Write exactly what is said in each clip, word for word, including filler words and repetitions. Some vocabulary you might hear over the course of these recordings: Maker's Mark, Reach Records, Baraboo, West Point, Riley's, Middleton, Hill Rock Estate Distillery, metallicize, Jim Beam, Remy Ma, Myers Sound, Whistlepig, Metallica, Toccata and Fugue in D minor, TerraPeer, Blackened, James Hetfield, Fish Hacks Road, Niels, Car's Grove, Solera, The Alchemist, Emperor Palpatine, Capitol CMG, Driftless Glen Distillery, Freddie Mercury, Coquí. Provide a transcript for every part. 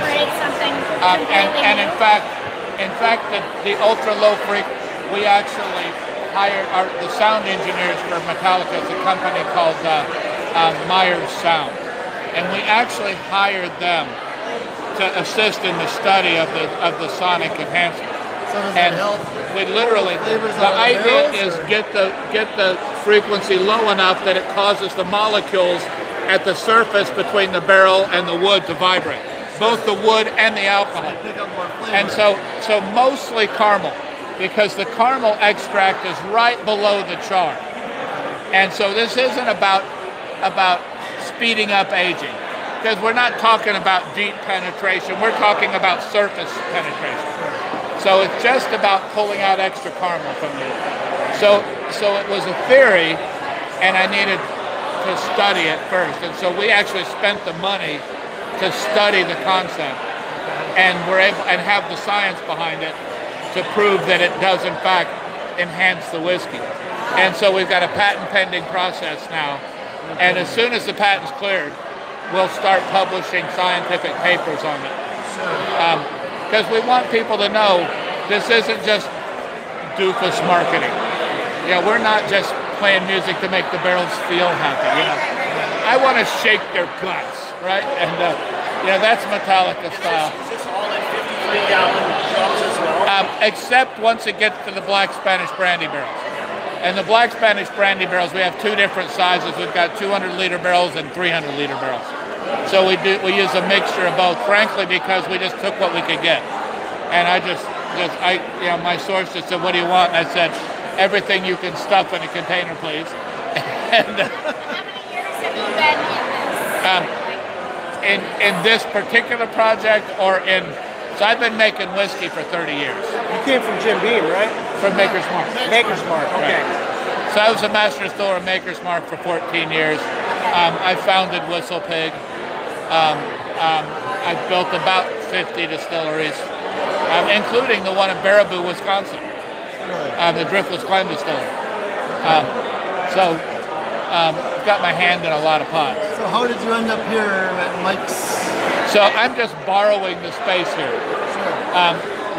yes. create something um, and, and in fact, in fact, the, the ultra low freak, we actually hired our, the sound engineers for Metallica. It's a company called uh, uh, Myers Sound, and we actually hired them to assist in the study of the of the sonic enhancement. So does and it help? We literally the, the idea is or? get the get the frequency low enough that it causes the molecules at the surface between the barrel and the wood to vibrate, both the wood and the alcohol. And so, so mostly caramel, because the caramel extract is right below the char. And so this isn't about, about speeding up aging, because we're not talking about deep penetration, we're talking about surface penetration. So it's just about pulling out extra caramel from the wood. So, so it was a theory, and I needed to study it first, and so we actually spent the money to study the concept, and we're able and have the science behind it to prove that it does in fact enhance the whiskey. And so we've got a patent pending process now, and as soon as the patent's cleared, we'll start publishing scientific papers on it, because um, we want people to know this isn't just doofus marketing. Yeah, we're not just playing music to make the barrels feel happy, you know. I want to shake their guts, right? And uh, you know, that's Metallica style. Is this all in fifty-three gallon jars as well? Um, except once it gets to the Black Spanish brandy barrels. And the Black Spanish brandy barrels, we have two different sizes. We've got two hundred liter barrels and three hundred liter barrels. So we do we use a mixture of both, frankly, because we just took what we could get. And I just just I you know, my source just said, "What do you want?" And I said, "Everything you can stuff in a container, please." And, uh, how many years have you been in this? Um, in, in this particular project, or in, so I've been making whiskey for thirty years. You came from Jim Beam, right? From Maker's Mark. Maker's Mark, okay. Right. So I was a master distiller at Maker's Mark for fourteen years. Um, I founded Whistlepig. Um, um, I've built about fifty distilleries, um, including the one in Baraboo, Wisconsin. Um, the Driftless Glen Distillery. Um, so, um, I've got my hand in a lot of pots. So how did you end up here at Mike's? So I'm just borrowing the space here. Sure. Um,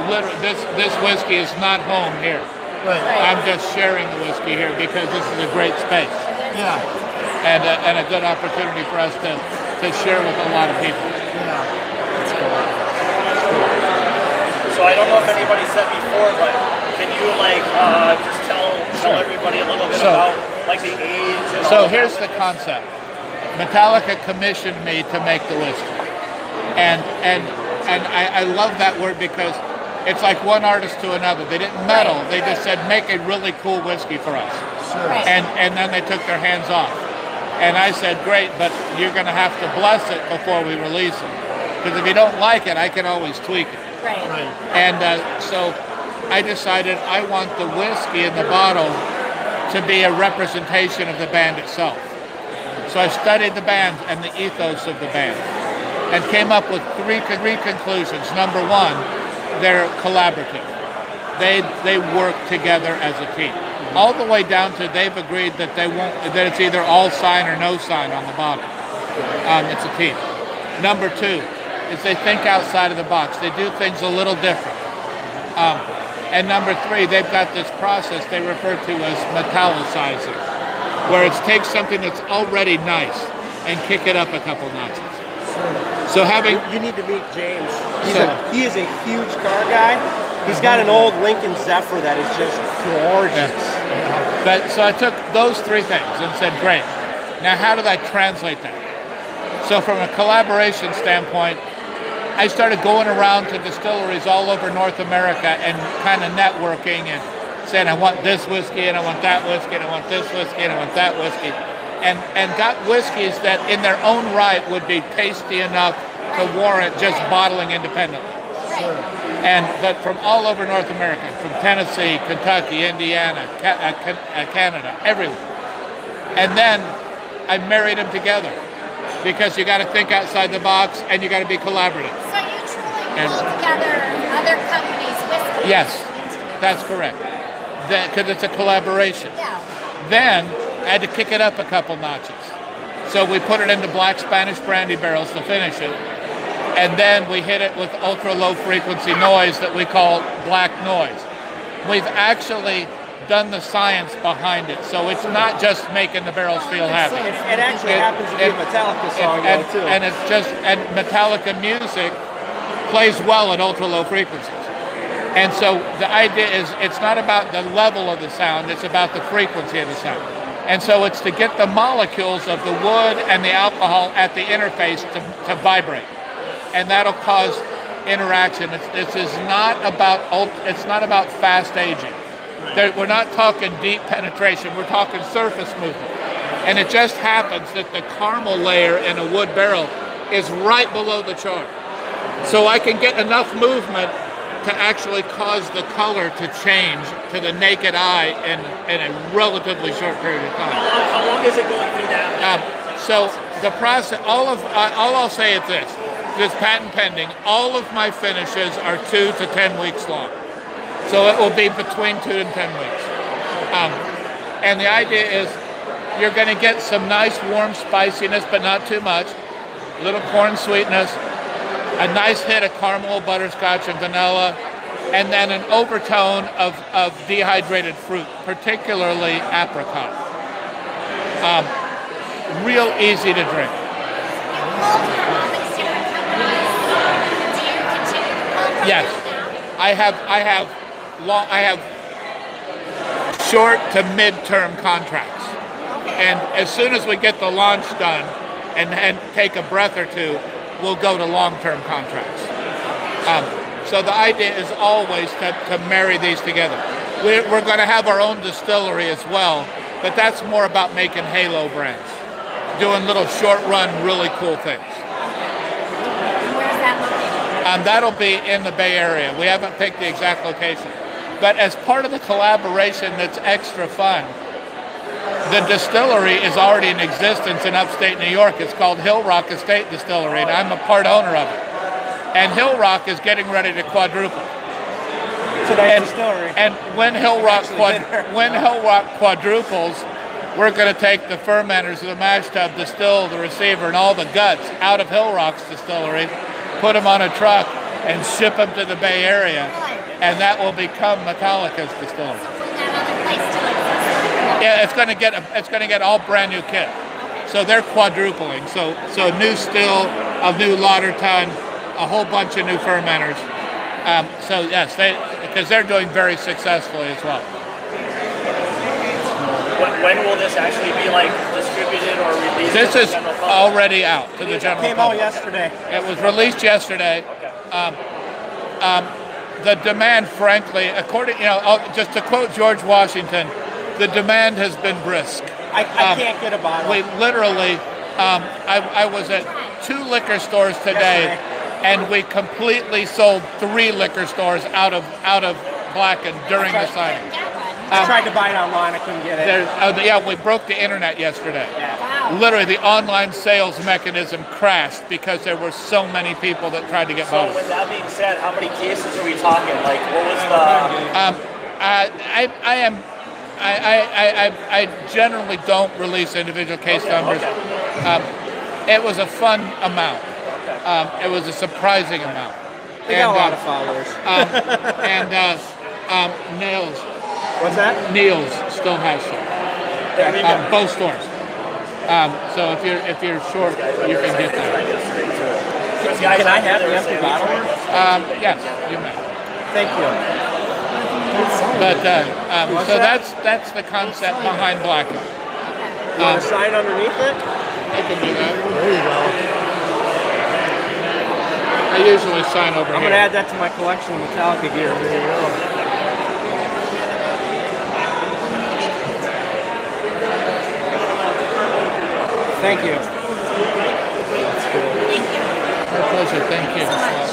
literally, this, this whiskey is not home here. Right. I'm just sharing the whiskey here because this is a great space. Yeah. And a, and a good opportunity for us to, to share with a lot of people. Yeah. That's cool. That's cool. So I don't know if anybody said before, but can you like uh, just tell, tell everybody a little bit so, about like the age? And so all here's the concept. Metallica commissioned me to make the whiskey, and and and I, I love that word because it's like one artist to another. They didn't meddle. They just said make a really cool whiskey for us, sure. and and then they took their hands off. And I said great, but you're going to have to bless it before we release it, because if you don't like it, I can always tweak it. Right. Right. And uh, so. I decided I want the whiskey in the bottle to be a representation of the band itself. So I studied the band and the ethos of the band and came up with three, three conclusions. Number one, they're collaborative. They, they work together as a team. All the way down to they've agreed that they won't, that it's either all sign or no sign on the bottle. Um, it's a team. Number two is they think outside of the box. They do things a little different. Um, And number three, they've got this process they refer to as metallicizing, where it takes something that's already nice and kick it up a couple notches. So having you, you need to meet James. He's so, a, he is a huge car guy. He's got an old Lincoln Zephyr that is just gorgeous. Yeah. But so I took those three things and said, great. Now how did I translate that? So from a collaboration standpoint, I started going around to distilleries all over North America and kind of networking and saying, I want this whiskey, and I want that whiskey, and I want this whiskey, and I want that whiskey. And, and got whiskeys that in their own right would be tasty enough to warrant just bottling independently. Sure. And but from all over North America, from Tennessee, Kentucky, Indiana, Canada, everywhere. And then I married them together, because you got to think outside the box and you got to be collaborative. So you truly and, pull together other companies' whiskey. Yes, that's correct. Because it's a collaboration. Yeah. Then I had to kick it up a couple notches. So we put it into Black Spanish brandy barrels to finish it. and then we hit it with ultra-low frequency noise that we call black noise. We've actually done the science behind it, so it's not just making the barrels feel happy. It's, it actually it, happens to it, be a Metallica song, it, and, though, too. And it's just, and Metallica music plays well at ultra-low frequencies. And so the idea is, it's not about the level of the sound, it's about the frequency of the sound. And so it's to get the molecules of the wood and the alcohol at the interface to, to vibrate. And that'll cause interaction. It's, this is not about, it's not about fast aging. There, we're not talking deep penetration, we're talking surface movement. And it just happens that the caramel layer in a wood barrel is right below the char. So I can get enough movement to actually cause the color to change to the naked eye in, in a relatively short period of time. How long, how long is it going through that? Um, so the process, all of, uh, all I'll say is this, this patent pending, all of my finishes are two to ten weeks long. So it will be between two and ten weeks. Um, and the idea is you're gonna get some nice warm spiciness, but not too much, a little corn sweetness, a nice hit of caramel, butterscotch, and vanilla, and then an overtone of, of dehydrated fruit, particularly apricot. Um, real easy to drink. Yes, I have. I have long. I have short to mid-term contracts, and as soon as we get the launch done, and and take a breath or two, we'll go to long-term contracts. Um, so the idea is always to, to marry these together. We're, we're going to have our own distillery as well, but that's more about making halo brands, doing little short-run, really cool things. Where's that located? Um, that'll be in the Bay Area. We haven't picked the exact location. But as part of the collaboration that's extra fun, the distillery is already in existence in upstate New York. It's called Hill Rock Estate Distillery, and I'm a part owner of it. And Hill Rock is getting ready to quadruple. It's a nice distillery. And when Hill Rock when Hill Rock quadruples, we're going to take the fermenters, the mash tub, the still, the receiver, and all the guts out of Hill Rock's distillery, put them on a truck, and ship them to the Bay Area, and that will become Metallica's distillery. Yeah, it's going to get a, it's going to get all brand new kit. So they're quadrupling. So so new still, a new lauter ton, a whole bunch of new fermenters. Um, so yes, they because they're doing very successfully as well. When, when will this actually be like distributed or released? This is already out to the general public. It came out yesterday. It was released yesterday. Okay. Um, um, the demand, frankly, according you know, just to quote George Washington. The demand has been brisk. I, I um, can't get a bottle. We literally, um, I, I was at two liquor stores today, and we completely sold three liquor stores out of out of Blackened during the signing. Um, I tried to buy it online. I couldn't get it. Uh, yeah, we broke the internet yesterday. Yeah. Wow. Literally, the online sales mechanism crashed because there were so many people that tried to get bottles. So, with that being said, how many cases are we talking? Like, what was the? Um, uh, I I am. I, I, I, I generally don't release individual case okay, numbers. Okay. Um, it was a fun amount. Um, it was a surprising amount. They got a lot uh, of followers. Um, and uh, um, Niels. What's that? Niels still has some. Um, both stores. Um, so if you're if you're short, you can get that. Can, can I have the empty bottle? Um, yes, you may. Thank you. But uh, um, so that? that's that's the concept behind Blackened. You want to sign underneath it? I can do that. There you go. I usually sign over I'm here. I'm going to add that to my collection of Metallica gear. There you go. Thank you. My pleasure. Thank you. Uh,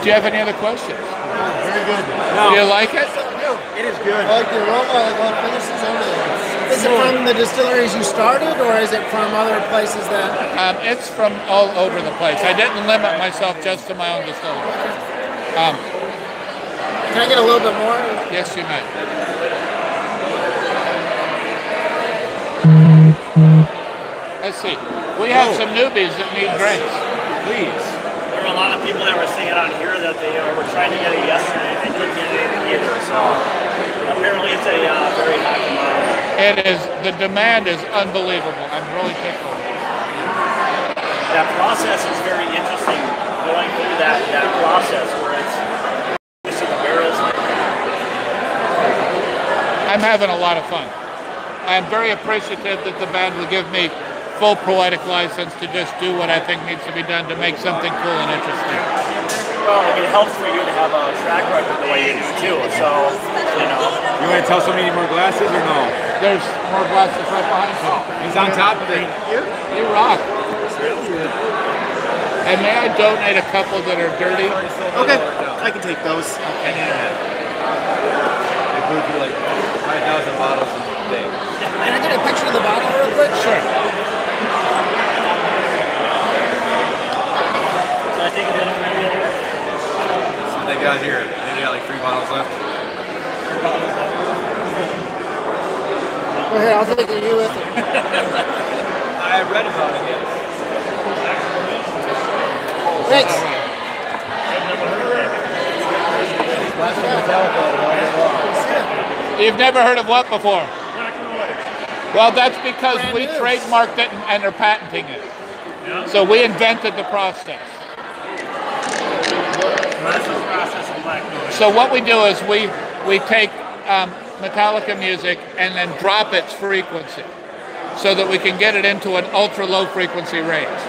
do you have any other questions? Very good. No. Do you like it? It is good. I like the aroma, I like all the finishes, everything. Is it from the distilleries you started, or is it from other places that... Um, it's from all over the place. I didn't limit myself just to my own distillery. Um, Can I get a little bit more? Yes, you may. Let's see. We have oh. some newbies that need drinks. please. There were a lot of people that were singing out here that they uh, were trying to get it yesterday and they didn't get it either. So apparently it's a uh, very high demand. It is. The demand is unbelievable. I'm really tickled. That process is very interesting. Going through that that process where it's just in the barrels. I'm having a lot of fun. I'm very appreciative that the band will give me full poetic license to just do what I think needs to be done to make something cool and interesting. Well, I mean, it helps for you to have a track record the way you do too, so, you know. You want to tell somebody you need more glasses or no? There's more glasses right behind him. He's on top of it. You, you rock. And may I donate a couple that are dirty? Okay, I can take those. Okay. They would be like five thousand bottles a day. Can I get a picture of the bottle real quick? Sure. They got here. They got like three bottles left. Well, here, I'll take you with it. I read about it. Thanks. You've never heard of what before? Well, that's because we trademarked it and are patenting it. So we invented the process. So what we do is we we take um, Metallica music and then drop its frequency so that we can get it into an ultra low frequency range.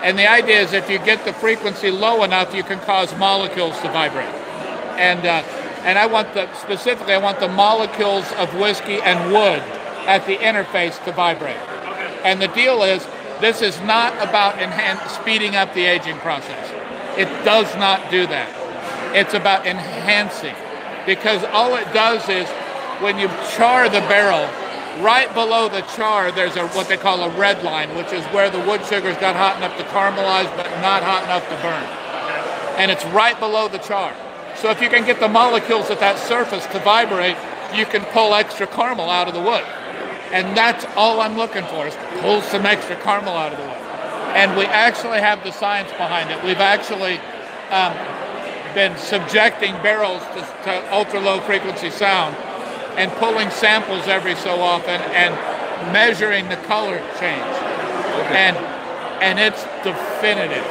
And the idea is if you get the frequency low enough, you can cause molecules to vibrate. And uh, and I want the specifically I want the molecules of whiskey and wood at the interface to vibrate. And the deal is this is not about enhance, speeding up the aging process. It does not do that. It's about enhancing, because all it does is when you char the barrel, right below the char there's a what they call a red line, which is where the wood sugars got hot enough to caramelize but not hot enough to burn. And it's right below the char. So if you can get the molecules at that surface to vibrate, you can pull extra caramel out of the wood. And that's all I'm looking for, is to pull some extra caramel out of the wood. And we actually have the science behind it. We've actually um, been subjecting barrels to, to ultra-low frequency sound and pulling samples every so often and measuring the color change. Okay. And and it's definitive.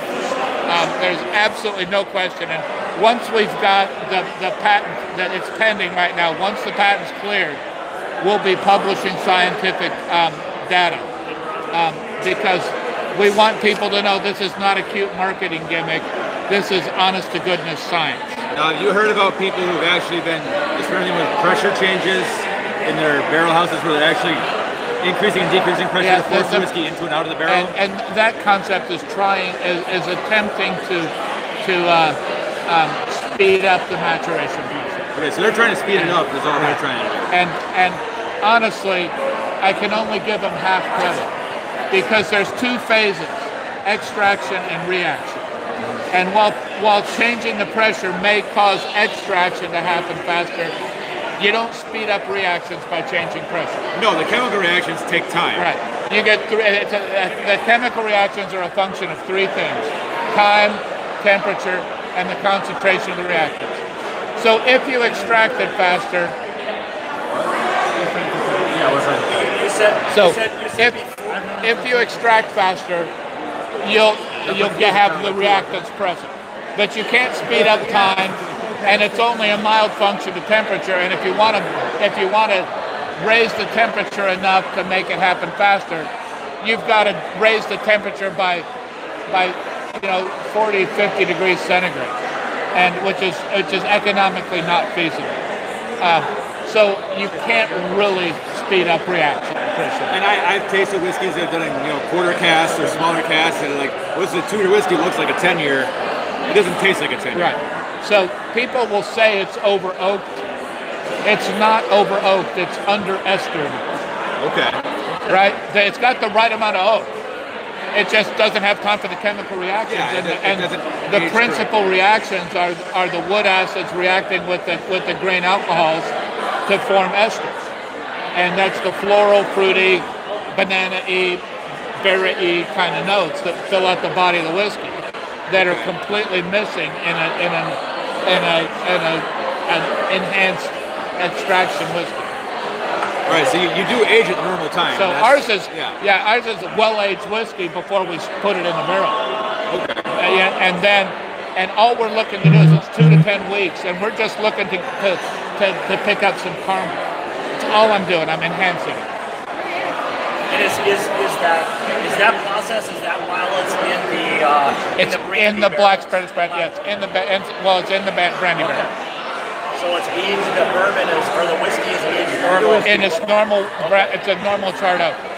Um, there's absolutely no question. And once we've got the, the patent that it's pending right now, once the patent's cleared, we'll be publishing scientific um, data um, because we want people to know this is not a cute marketing gimmick. This is honest to goodness science. Now, have you heard about people who've actually been experimenting with pressure changes in their barrel houses where they're actually increasing and decreasing pressure yeah, to force the whiskey into and out of the barrel? And, and that concept is trying, is, is attempting to to uh, um, speed up the maturation process. Okay, so they're trying to speed and, it up is all right. They're trying to do. And, and honestly, I can only give them half credit, because there's two phases, extraction and reaction. And while while changing the pressure may cause extraction to happen faster, you don't speed up reactions by changing pressure. No, the chemical reactions take time. Right. You get three, it's a, the chemical reactions are a function of three things: time, temperature, and the concentration of the reactants. So if you extract it faster, yeah, what's that? You said, so you said, you said if If you extract faster, you'll you'll get, have the reactants present. But you can't speed up time, and it's only a mild function of temperature. And if you want to if you want to raise the temperature enough to make it happen faster, you've got to raise the temperature by by you know forty, fifty degrees centigrade, and which is which is economically not feasible. Uh, so you can't really speed up reaction. And I, I've tasted whiskeys that have done you know quarter casts or smaller casts, and like, what's the two-year whiskey? It looks like a ten-year. It doesn't taste like a ten-year. Right. So people will say it's over oaked. It's not over oaked. It's under estered. Okay. Right. It's got the right amount of oak. It just doesn't have time for the chemical reactions, yeah, and, it, the, and the principal correct. reactions are are the wood acids reacting with the with the grain alcohols to form esters. And that's the floral, fruity, banana-y, berry-y kind of notes that fill out the body of the whiskey. that are completely missing in a in a in a in a an enhanced extraction whiskey. Right, so you, you do age at normal time. So ours is yeah. yeah, ours is well-aged whiskey before we put it in the barrel. Okay. And, and then, and all we're looking to do is it's two to ten weeks, and we're just looking to to, to, to pick up some caramel. That's all I'm doing. I'm enhancing it. And is is is that is that process? Is that while it's in the uh, it's in the, in the black spread spread? Yes, in the in, well, it's in the brandy okay. barrel. So it's aged, the bourbon is, or the whiskey is aged normally. And it's normal, it's a normal chart out. We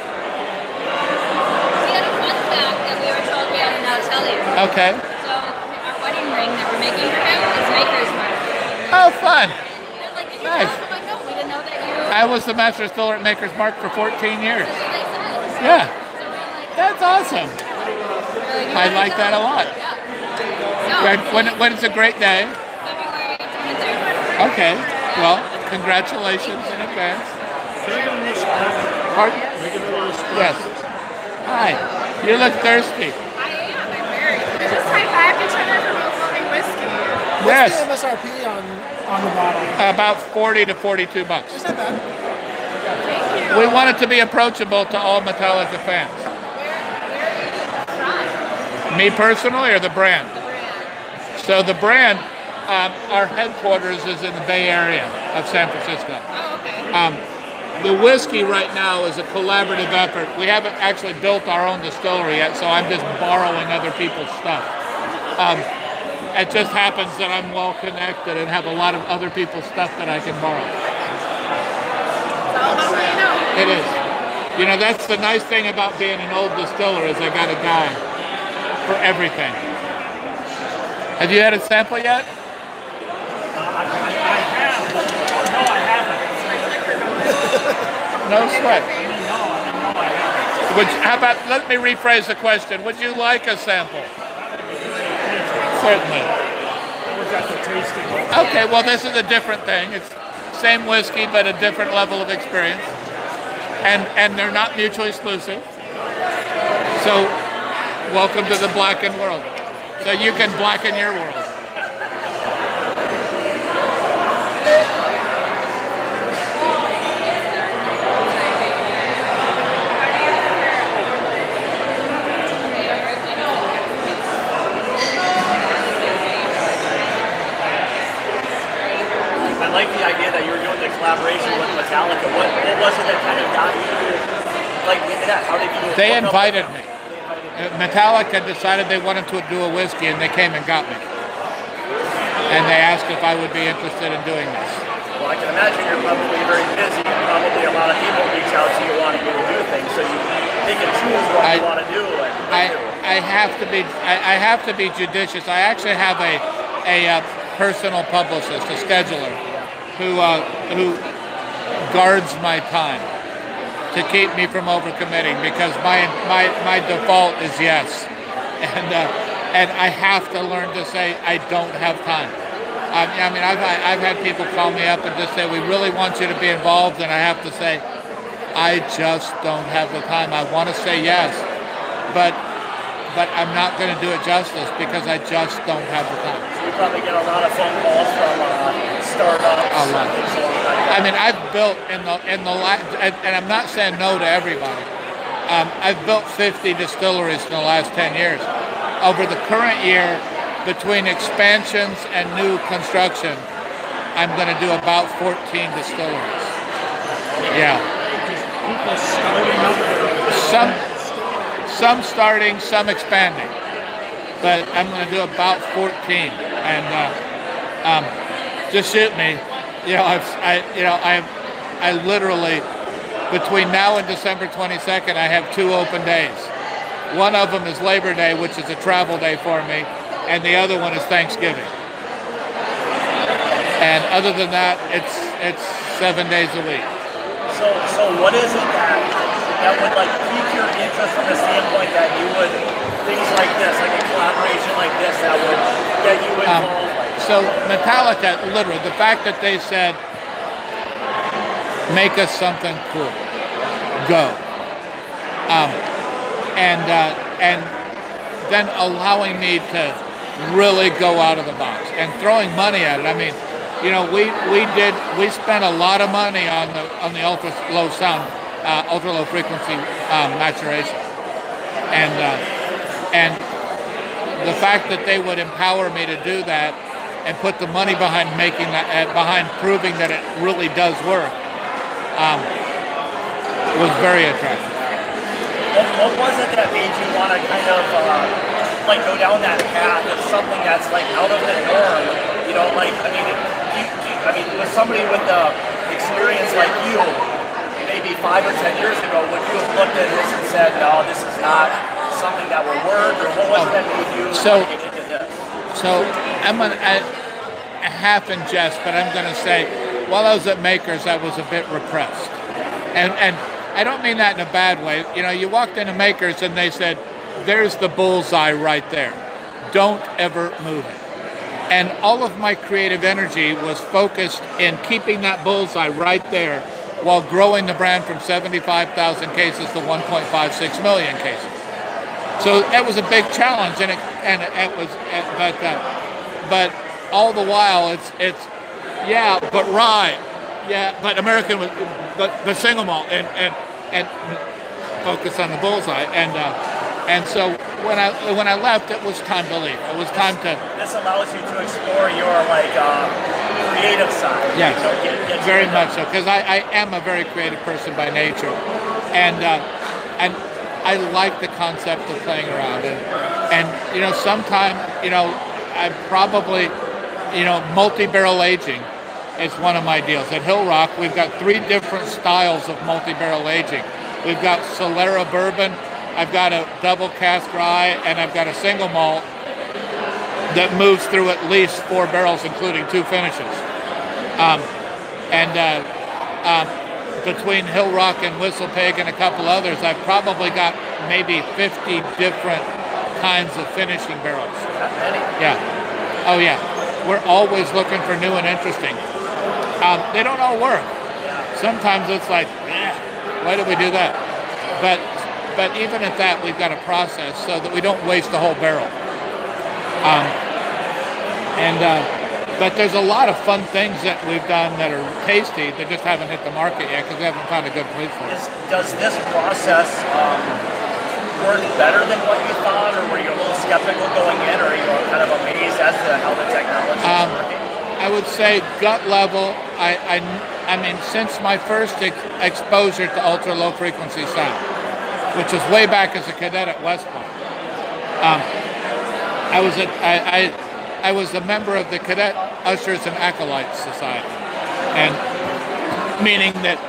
had a fun fact that we were told we had to now tell you. Okay. So our wedding ring that we're making for him is Maker's Mark. Oh, fun. And they're like, did you nice. Know? I'm like, no, we didn't know that you. I was the master distiller at Maker's Mark for fourteen years. That's what they said. Yeah. So we're like, that's awesome. Like, I like that a lot. Yeah. So, when, when it's a great day. Okay, well, congratulations in advance. Pardon? Yes. Hi. You look thirsty. I am, I'm very thirsty. This is high five each other for both loving whiskey. Yes. What's the M S R P on, on the bottle? About forty to forty-two bucks. Is that bad? Thank you. We want it to be approachable to all Metallica fans. Where, where are you from? Me personally or the brand? The brand. So the brand... Um, our headquarters is in the Bay Area of San Francisco. Oh, okay. Um, the whiskey right now is a collaborative effort. We haven't actually built our own distillery yet, so I'm just borrowing other people's stuff. Um, it just happens that I'm well connected and have a lot of other people's stuff that I can borrow. It is. You know, that's the nice thing about being an old distiller is I got a guy for everything. Have you had a sample yet? No sweat. Would you, how about, let me rephrase the question. Would you like a sample? Certainly. Okay, well this is a different thing. It's same whiskey, but a different level of experience. And, and they're not mutually exclusive. So, welcome to the blackened world. So you can blacken your world. I like the idea that you were doing the collaboration with Metallica. What, what was it that kind of got you like into that? How did you? They invited me. Metallica decided they wanted to do a whiskey, and they came and got me. And they asked if I would be interested in doing this. Well, I can imagine you're probably very busy. Probably a lot of people reach out to you wanting you to do things, so you pick and choose what I, you want to do. Like, I I have to be I, I have to be judicious. I actually have a a uh, personal publicist, a scheduler, who uh, who guards my time to keep me from overcommitting because my my my default is yes, and uh, and I have to learn to say I don't have time. I, I mean I've I've had people call me up and just say we really want you to be involved, and I have to say I just don't have the time. I want to say yes, but but I'm not going to do it justice because I just don't have the time. So you probably get a lot of phone calls from. Uh... I mean, I've built in the in the last, and I'm not saying no to everybody. Um, I've built fifty distilleries in the last ten years. Over the current year, between expansions and new construction, I'm going to do about fourteen distilleries. Yeah. Some some starting, some expanding, but I'm going to do about fourteen. And uh, um, just shoot me. You know, I've, I, you know, I, I literally, between now and December twenty-second, I have two open days. One of them is Labor Day, which is a travel day for me, and the other one is Thanksgiving. And other than that, it's it's seven days a week. So, so what is it that that would like pique your interest from the standpoint that you would things like this, like a collaboration like this, that would that you would involve? Um, So Metallica, literally, the fact that they said, make us something cool, go. Um, and uh, and then allowing me to really go out of the box and throwing money at it. I mean, you know, we we did we spent a lot of money on the on the ultra low sound, uh, ultra low frequency um, maturation, and uh, and the fact that they would empower me to do that and put the money behind making that uh, behind proving that it really does work um, was very attractive. What, what was it that made you want to kind of Uh... like go down that path of something that's like out of the norm, you know? Like, I mean, you, you, I mean, with somebody with the experience like you, maybe five or ten years ago, would you have looked at this and said, "No, this is not something that will work"? Or what was it that made you so get into this? So I'm gonna I, half in jest, but I'm gonna say, while I was at Maker's, I was a bit repressed, and and I don't mean that in a bad way. You know, you walked into Maker's and they said, "There's the bullseye right there. Don't ever move it." And all of my creative energy was focused in keeping that bullseye right there while growing the brand from seventy-five thousand cases to one point five six million cases. So that was a big challenge, and it, and it was, but uh, but all the while it's it's yeah, but rye, yeah, but American, but the single malt, and and and focus on the bullseye and. Uh, And so when I when I left, it was time to leave. It was time to. This allows you to explore your like uh, creative side. Yes, so get, get very much so, because I, I am a very creative person by nature, and uh, and I like the concept of playing around. And and you know, sometimes you know, I probably you know, multi-barrel aging is one of my deals. At Hill Rock, we've got three different styles of multi-barrel aging. We've got Solera bourbon, I've got a double cask rye, and I've got a single malt that moves through at least four barrels, including two finishes. Um, and uh, uh, between Hill Rock and Whistlepig and a couple others, I've probably got maybe fifty different kinds of finishing barrels. Not many. Yeah. Oh yeah. We're always looking for new and interesting. Um, they don't all work. Sometimes it's like, eh, why did we do that? But But even at that, we've got a process so that we don't waste the whole barrel. Um, and uh, but there's a lot of fun things that we've done that are tasty that just haven't hit the market yet because we haven't found a good place for it. Does this process um, work better than what you thought, or were you a little skeptical going in, or are you kind of amazed as to how the technology um, is working? I would say gut level. I, I, I mean, since my first ex exposure to ultra low frequency sound, which was way back as a cadet at West Point. Um, I was a, I, I, I was a member of the Cadet Ushers and Acolytes Society, and meaning that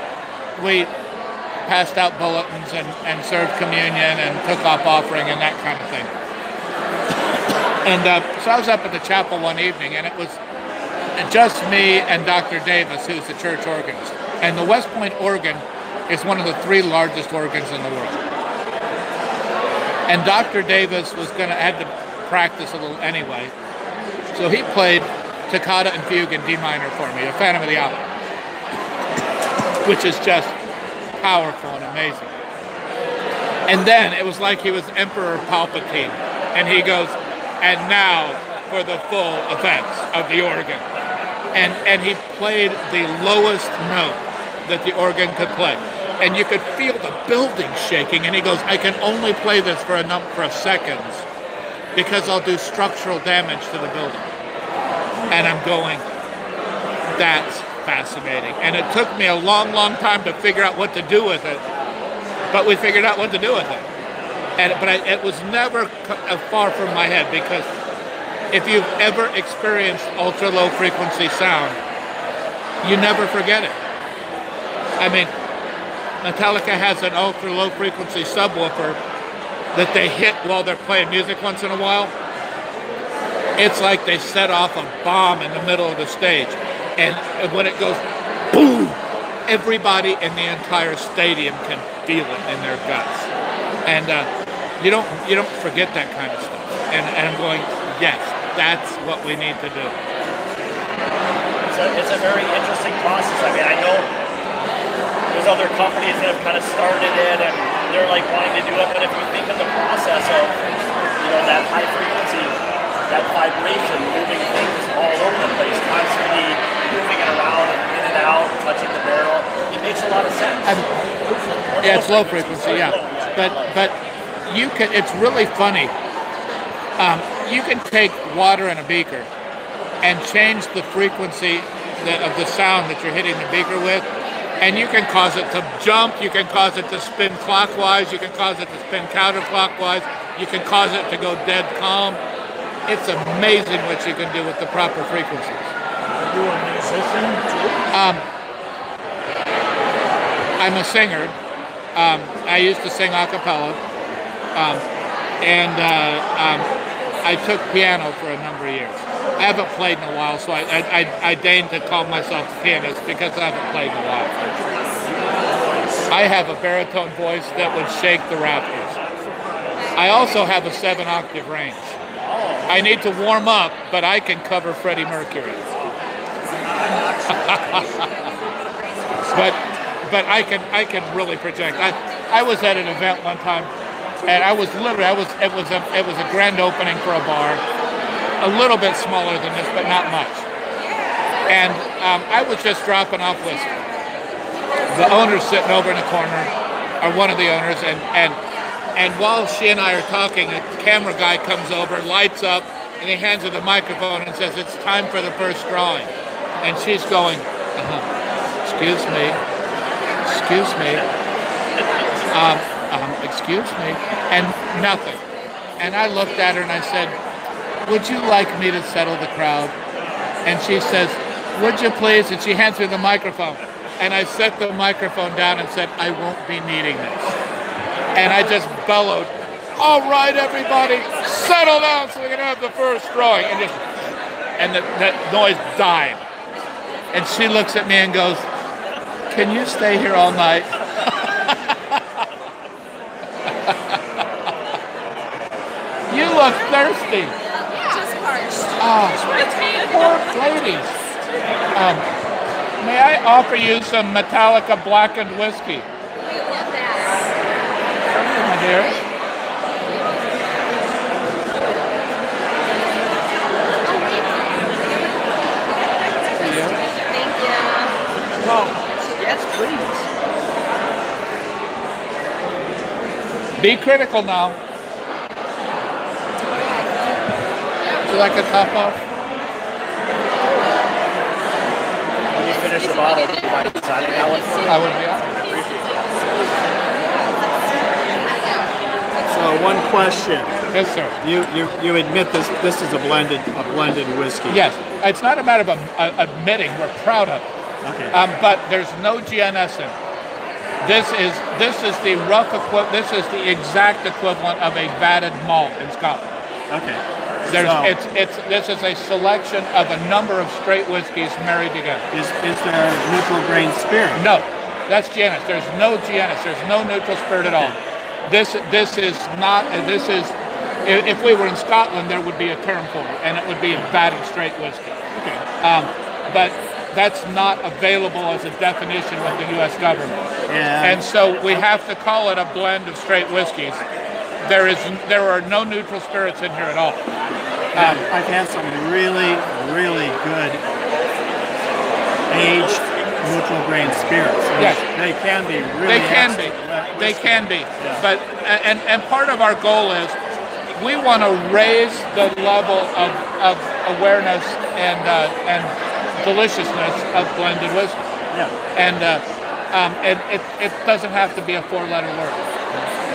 we passed out bulletins and, and served communion and took off offering and that kind of thing. And uh, so I was up at the chapel one evening, and it was just me and Doctor Davis, who's the church organist, and the West Point organ is one of the three largest organs in the world. And Doctor Davis was gonna had to practice a little anyway, so he played Toccata and Fugue in D minor for me, a Phantom of the Opera, which is just powerful and amazing. And then it was like he was Emperor Palpatine, and he goes, "And now for the full effects of the organ," and and he played the lowest note that the organ could play. And you could feel the building shaking, and he goes, "I can only play this for a number of seconds because I'll do structural damage to the building." And I'm going, that's fascinating. And it took me a long, long time to figure out what to do with it, but we figured out what to do with it. And But I, it was never far from my head, because if you've ever experienced ultra-low frequency sound, you never forget it. I mean, Metallica has an ultra-low frequency subwoofer that they hit while they're playing music once in a while. It's like they set off a bomb in the middle of the stage. And when it goes boom, everybody in the entire stadium can feel it in their guts. And uh, you don't you don't forget that kind of stuff. And, and I'm going, yes, that's what we need to do. It's a, it's a very interesting process. I mean, I know there's other companies that have kind of started it and they're like wanting to do it, but if you think of the process of, you know, that high frequency, that vibration, moving things all over the place, constantly moving it around, in and out, touching the barrel. It makes a lot of sense. I'm, yeah, it's low frequency, yeah. But, but you can, it's really funny. Um, you can take water in a beaker and change the frequency of the sound that you're hitting the beaker with, and you can cause it to jump, you can cause it to spin clockwise, you can cause it to spin counterclockwise, you can cause it to go dead calm. It's amazing what you can do with the proper frequencies. Are you a musician too? Um, I'm a singer. Um, I used to sing a cappella, um, and uh, um, I took piano for a number of years. I haven't played in a while, so I, I, I, I deign to call myself a pianist because I haven't played in a while. I have a baritone voice that would shake the rafters. I also have a seven octave range. I need to warm up, but I can cover Freddie Mercury. but but I can I can really project. I I was at an event one time, and I was literally I was it was a it was a grand opening for a bar. A little bit smaller than this, but not much. And um, I was just dropping off whiskey. The owner's sitting over in the corner, or one of the owners, and, and, and while she and I are talking, a camera guy comes over, lights up, and he hands her the microphone and says, "It's time for the first drawing." And she's going, uh-huh, "Excuse me, excuse me, um, um, excuse me," and nothing. And I looked at her and I said, "Would you like me to settle the crowd?" And she says, "Would you please?" And she hands me the microphone. And I set the microphone down and said, "I won't be needing this." And I just bellowed, "All right, everybody, settle down so we can have the first drawing." And just, and the, that noise died. And she looks at me and goes, "Can you stay here all night?" You look thirsty. Oh, poor ladies. Um, may I offer you some Metallica Blackened whiskey? We love that. My dear. Thank you. Well, yes, please. Be critical now. Like a top off. When you finish the bottle, do you mind deciding how it feels? I would be awesome. I appreciate that. So one question. Yes, sir. You you you admit this this is a blended a blended whiskey. Yes, it's not a matter of a, a, admitting. We're proud of it. Okay. Um, but there's no G N S in it. This is this is the rough equivalent. This is the exact equivalent of a vatted malt in Scotland. Okay. There's, so, it's, it's, this is a selection of a number of straight whiskeys married together. Is, is there a neutral grain spirit? No, that's G N S. There's no G N S. There's no neutral spirit at all. This this is not. This is. If we were in Scotland, there would be a term for it, and it would be a battered straight whiskey. Okay. Um, but that's not available as a definition with the U S government. Yeah. And so we have to call it a blend of straight whiskeys. There is, there are no neutral spirits in here at all. Um, I've had some really, really good aged neutral grain spirits. Yes. They can be really. They can be. They can be. Yeah. But and and part of our goal is we want to raise the level of, of awareness and uh, and deliciousness of blended whiskey. Yeah. And uh, um, and it it doesn't have to be a four-letter word.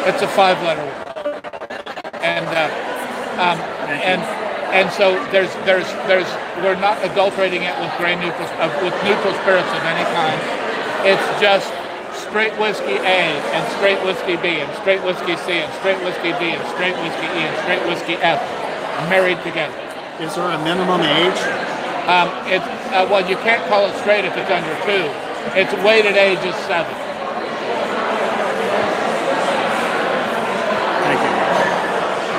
It's a five-letter word. And uh, um, and and so there's there's there's we're not adulterating it with grain neutral uh, with neutral spirits of any kind. It's just straight whiskey A and straight whiskey B and straight whiskey C and straight whiskey D and straight whiskey E and straight whiskey F married together. Is there a minimum age? Um, it's uh, well, you can't call it straight if it's under two. Its weighted age is seven.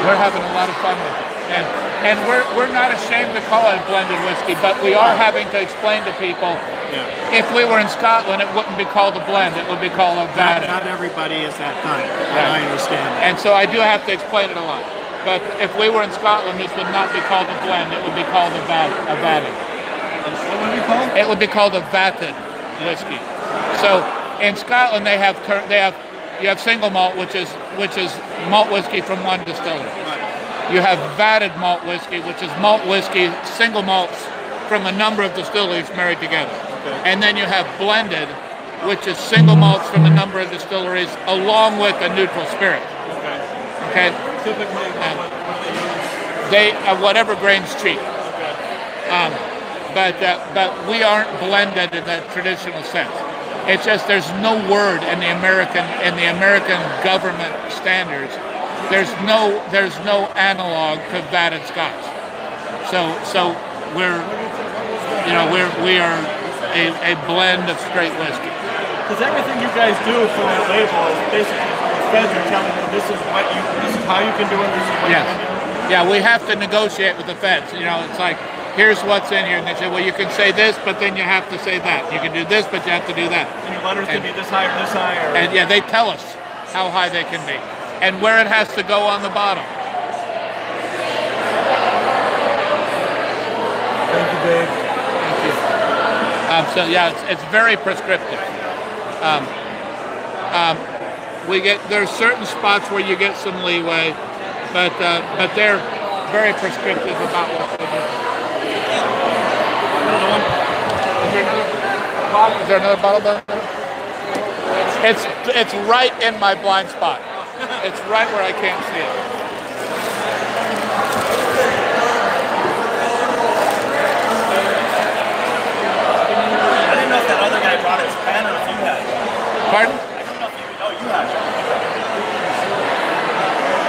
We're having a lot of fun with it, and and we're we're not ashamed to call it blended whiskey, but we are having to explain to people. Yeah. If we were in Scotland, it wouldn't be called a blend; it would be called a vatted. Not, not everybody is that kind. Yeah. I understand that. And so I do have to explain it a lot. But if we were in Scotland, this would not be called a blend. It would be called a vat, a vatted. What would it be called? It would be called a vatted whiskey. So in Scotland, they have they have you have single malt, which is which is malt whiskey from one distillery. You have vatted malt whiskey, which is malt whiskey, single malts from a number of distilleries married together. Okay. And then you have blended, which is single malts from a number of distilleries, along with a neutral spirit. Okay. Okay. Uh, they uh, whatever grain's cheap, um, but uh, but we aren't blended in that traditional sense. It's just there's no word in the American in the American government standards. There's no there's no analog to vatted Scotch. So so we're you know we're we are a, a blend of straight whiskey. Because everything you guys do for that label is basically. Friends are telling them this is what you, this is how you can do it. This is what yes. you can do. Yeah, we have to negotiate with the feds. You know, it's like here's what's in here, and they say, well, you can say this, but then you have to say that. You can do this, but you have to do that. And your letters and, can be this high or this high. Or, and yeah, they tell us how high they can be and where it has to go on the bottom. Thank you, Dave. Thank you. Um, so yeah, it's, it's very prescriptive. Um, um, We get there's certain spots where you get some leeway, but uh, but they're very prescriptive about what they do. Another one? Is there another bottle? Is there another bottle down there? It's it's right in my blind spot. It's right where I can't see it. I didn't know if that other guy brought his pen or if you had. Pardon?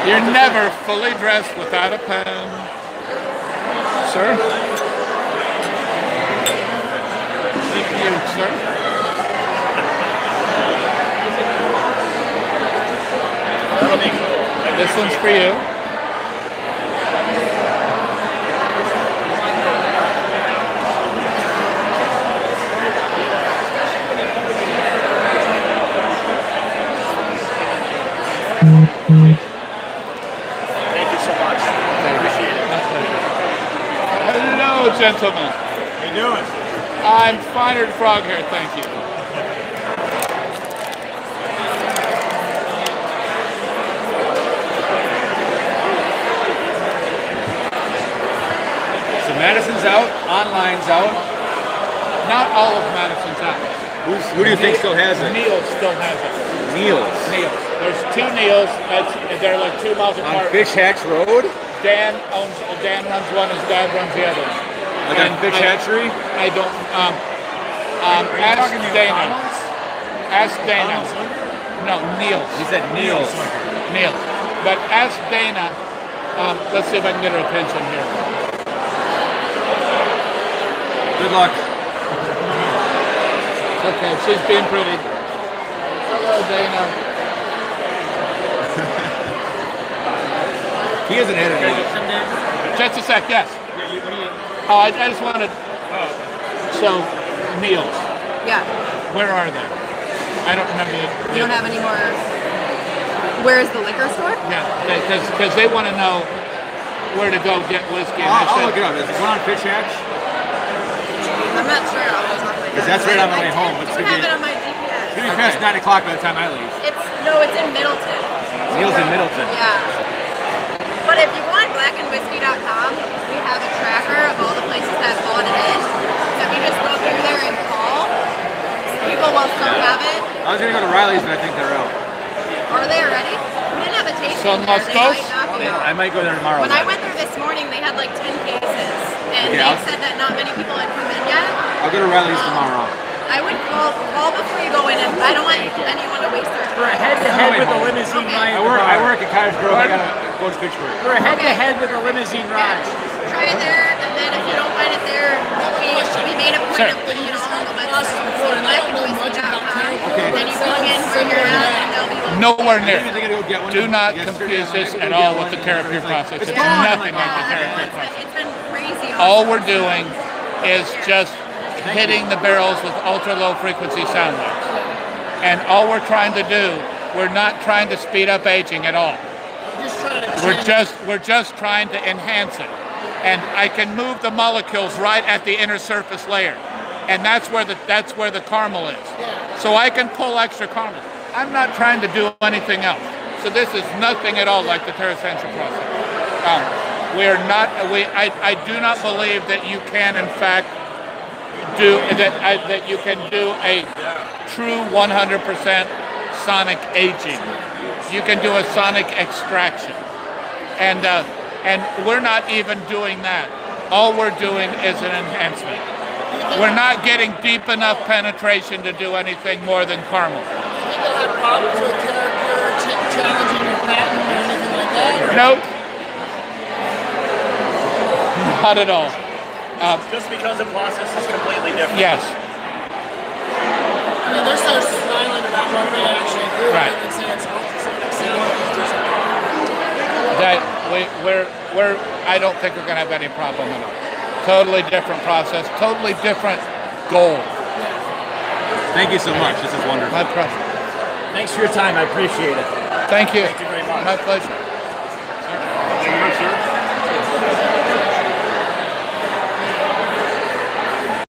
You're never fully dressed without a pen, sir. Thank you, sir. This one's for you. Mm-hmm. Gentlemen. How you doing? I'm finer than frog hair, thank you. So Madison's out, online's out. Not all of Madison's out. Who's, who do you think still has it? Niels still has it. Niels? Niels. There's two Niels. They're like two miles apart. On Fish Hacks Road? Dan owns. Dan runs one, his dad runs the other. Like and Fish Hatchery? I don't. Um, um, are you, are ask Dana. Ask Dana. No, Niels. He said Niels. Niels. But ask Dana. Um, let's see if I can get her attention here. Good luck. It's okay, she's being pretty. Hello, Dana. He isn't edited. Just a sec, yes. Oh, I, I just wanted. Oh. So, Niels. Yeah. Where are they? I don't remember. You don't have any more. Where is the liquor store? Yeah, because they, they want to know where to go get whiskey. And I'll, I'll look it up. Is it one on Fish Hacks? I'm not sure. I'll just look it up. Because that's right on my way home. I don't have it on my G P S. It's going to be past nine o'clock by the time I leave. It's, no, it's in Middleton. Niels in Middleton. Yeah. But if you go on black and whiskey dot com, we have a tracker of all the places that have bought it in. So if you just go through there and call, people will still have it. I was going to go to Riley's, but I think they're out. Are they already? We didn't have a tasting so there. They might not be out. I might go there tomorrow. When I went there this morning, they had like ten cases. And yeah, they said that not many people had come in yet. I'll go to Riley's um, tomorrow. I would call, call before you go in, and I don't want anyone to waste their time. We're head-to-head with a limousine okay. ride. I work, I work at Car's Grove. I got to go to Pittsburgh. We're head-to-head okay. with a limousine ride. Yeah. Try it there, and then if you don't find it there, we, we made a point Sir. of putting it all on the website. So like okay. Then you plug in where you're at, and they'll be like, nowhere near. Do not confuse this at all with the TerraPeer process. It's nothing like the TerraPeer process. It's been crazy. All we're doing is just hitting the barrels with ultra-low frequency sound waves. And all we're trying to do, we're not trying to speed up aging at all. We're just, we're just trying to enhance it. And I can move the molecules right at the inner surface layer. And that's where the, that's where the caramel is. Yeah. So I can pull extra caramel. I'm not trying to do anything else. So this is nothing at all like the TerraSentia process. Um, we are not, we, I, I do not believe that you can in fact do, that, I, that you can do a true one hundred percent sonic aging. You can do a sonic extraction. And, uh, and we're not even doing that. All we're doing is an enhancement. We're not getting deep enough penetration to do anything more than caramel. Nope. Not at all. Um, Just because the process is completely different. Yes. I mean, they're so silent about what they actually do. Right. They can say it's that we, we're, we're, I don't think we're going to have any problem at all. Totally different process, totally different goal. Thank you so much. This is wonderful. My pleasure. Thanks for your time. I appreciate it. Thank you. Thank you very much. My pleasure.